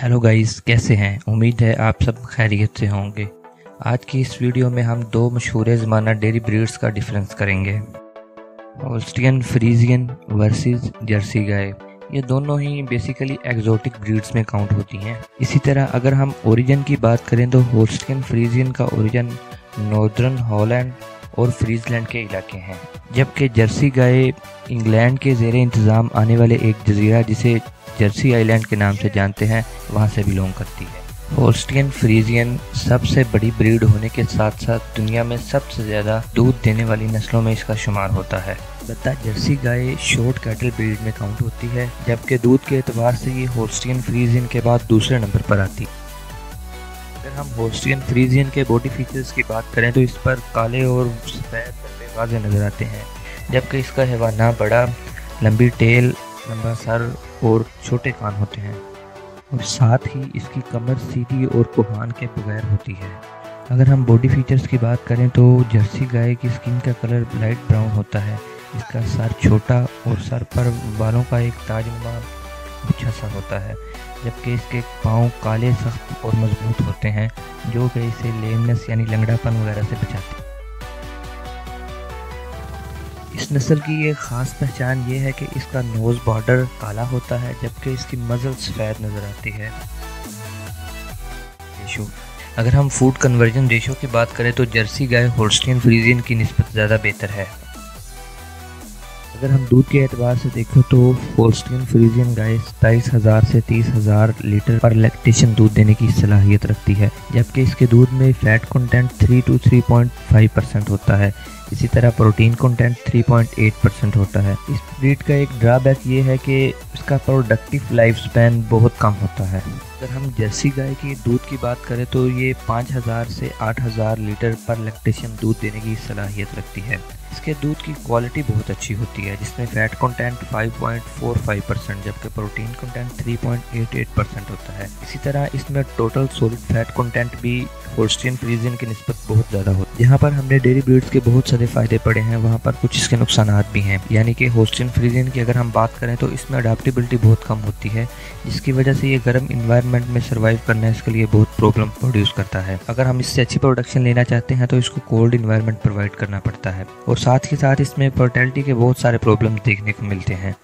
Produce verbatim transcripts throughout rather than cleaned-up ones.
Hello guys, कैसे हैं? उम्मीद है आप सब खैरियत से होंगे। आज की इस वीडियो में हम दो मशहूर ज़माना डेयरी ब्रीड्स का डिफरेंस करेंगे, होल्स्टीन फ्रीजियन वर्सेस जर्सी गाय। ये दोनों ही बेसिकली एग्जॉटिक ब्रीड्स में काउंट होती हैं। इसी तरह अगर हम ओरिजिन की बात करें तो होल्स्टीन फ्रीजियन का ओरिजिन नॉर्दर्न हॉलैंड और फ्रीजलैंड के इलाके हैं, जबकि जर्सी गाय इंग्लैंड के ज़ेरे इंतज़ाम आने वाले एक जजीरा जिसे जर्सी आइलैंड के नाम से जानते हैं वहाँ से बिलोंग करती है। होल्स्टीन फ्रीजियन सबसे बड़ी ब्रीड होने के साथ साथ दुनिया में सबसे ज़्यादा दूध देने वाली नस्लों में इसका शुमार होता है। बता जर्सी गाय शॉर्ट कैटल ब्रीड में काउंट होती है, जबकि दूध के एतबार से ये होल्स्टीन फ्रीजियन के बाद दूसरे नंबर पर आती है। अगर हम होल्स्टीन फ्रीजियन के बॉडी फीचर्स की बात करें तो इस पर काले और सफ़ेद धब्बे वाज़े नज़र आते हैं, जबकि इसका हैवाना बड़ा, लंबी टेल, लंबा सर और छोटे कान होते हैं, और साथ ही इसकी कमर सीधी और कोहान के बगैर होती है। अगर हम बॉडी फीचर्स की बात करें तो जर्सी गाय की स्किन का कलर लाइट ब्राउन होता है, इसका सर छोटा और सर पर बालों का एक ताजनुमा अच्छा सा होता है, जबकि इसके पाँव काले, सख्त और मजबूत होते हैं, जो कि इसे लेमनेस यानी लंगड़ापन वगैरह से बचाते हैं। इस नस्ल की एक ख़ास पहचान ये है कि इसका नोज़ बॉर्डर काला होता है, जबकि इसकी मजल सफ़ेद नज़र आती है। रेशो अगर हम फूड कन्वर्जन रेशो की बात करें तो जर्सी गाय होल्स्टीन फ्रीजियन की निस्बत ज़्यादा बेहतर है। अगर हम दूध के एतबार से देखें तो होल्स्टीन फ्रीजियन गाय सताईस हज़ार से तीस हज़ार लीटर पर लैक्टेशन दूध देने की सलाहियत रखती है, जबकि इसके दूध में fat content three two three point five percent होता है। इसी तरह protein content three point eight percent होता है। इस ब्रीड का एक ड्राबैक ये है कि इसका प्रोडक्टिव लाइफ स्पैन बहुत कम होता है। अगर हम जर्सी गाय की दूध की बात करें तो ये पाँच हज़ार से आठ हज़ार लीटर पर लैक्टेशन दूध देने की सलाहियत रखती है। इसके दूध की क्वालिटी बहुत अच्छी होती है, जिसमें fat content five point four five percent जबकि protein content three point eight eight percent होता है। इसी तरह इसमें टोटल सॉलिड फैट कंटेंट भी होल्स्टीन फ्रीजियन की निस्बत बहुत ज़्यादा होती है। यहाँ पर हमने डेयरी ब्रीड्स के बहुत सारे फ़ायदे पड़े हैं, वहाँ पर कुछ इसके नुकसान भी हैं। यानी कि होल्स्टीन फ्रीजियन की अगर हम बात करें तो इसमें अडाप्टेबिलिटी बहुत कम होती है, जिसकी वजह से ये गर्म इन्वायरमेंट में सर्वाइव करना इसके लिए बहुत प्रॉब्लम प्रोड्यूस करता है। अगर हम इससे अच्छी प्रोडक्शन लेना चाहते हैं तो इसको कोल्ड इन्वायरमेंट प्रोवाइड करना पड़ता है, और साथ ही साथ इसमें फर्टिलिटी के बहुत सारे प्रॉब्लम देखने को मिलते हैं।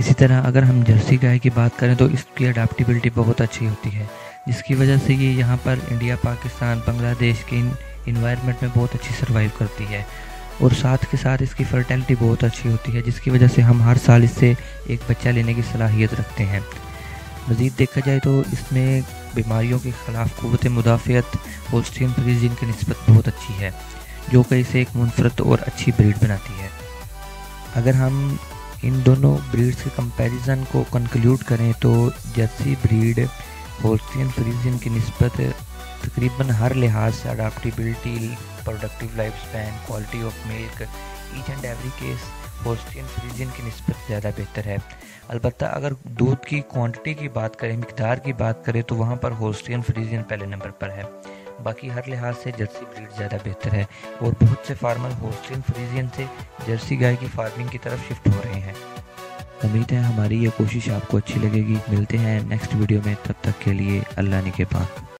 इसी तरह अगर हम जर्सी गाय की बात करें तो इसकी अडाप्टेबिलिटी बहुत अच्छी होती है, जिसकी वजह से ये यहाँ पर इंडिया, पाकिस्तान, बांग्लादेश के इन्वायरमेंट में बहुत अच्छी सर्वाइव करती है, और साथ के साथ इसकी फर्टिलिटी बहुत अच्छी होती है, जिसकी वजह से हम हर साल इससे एक बच्चा लेने की सलाहियत रखते हैं। मज़ीद देखा जाए तो इसमें बीमारियों के ख़िलाफ़ क़ुव्वत मुदाफ़ियत होल्स्टीन फ्रीजियन की निस्बत बहुत अच्छी है, जो कि इसे एक मुनफरद और अच्छी ब्रीड बनाती है। अगर हम इन दोनों ब्रीड्स के कंपैरिजन को कंक्लूड करें तो जर्सी ब्रीड होल्स्टीन फ्रीजियन की निस्बत तकरीबन हर लिहाज से adaptability, productive life span, quality of milk, each and every case Holstein Friesian की निस्बत ज़्यादा बेहतर है। अलबत्ता अगर दूध की क्वांटिटी की बात करें, मिकदार की बात करें तो वहाँ पर होल्स्टीन फ्रीजियन पहले नंबर पर है। बाकी हर लिहाज से जर्सी ब्रीड ज़्यादा बेहतर है, और बहुत से फार्मर होल्स्टीन फ्रीजियन से जर्सी गाय की फार्मिंग की तरफ शिफ्ट हो रहे हैं। उम्मीद है हमारी ये कोशिश आपको अच्छी लगेगी। मिलते हैं नेक्स्ट वीडियो में, तब तक के लिए अल्लाह ने के पास।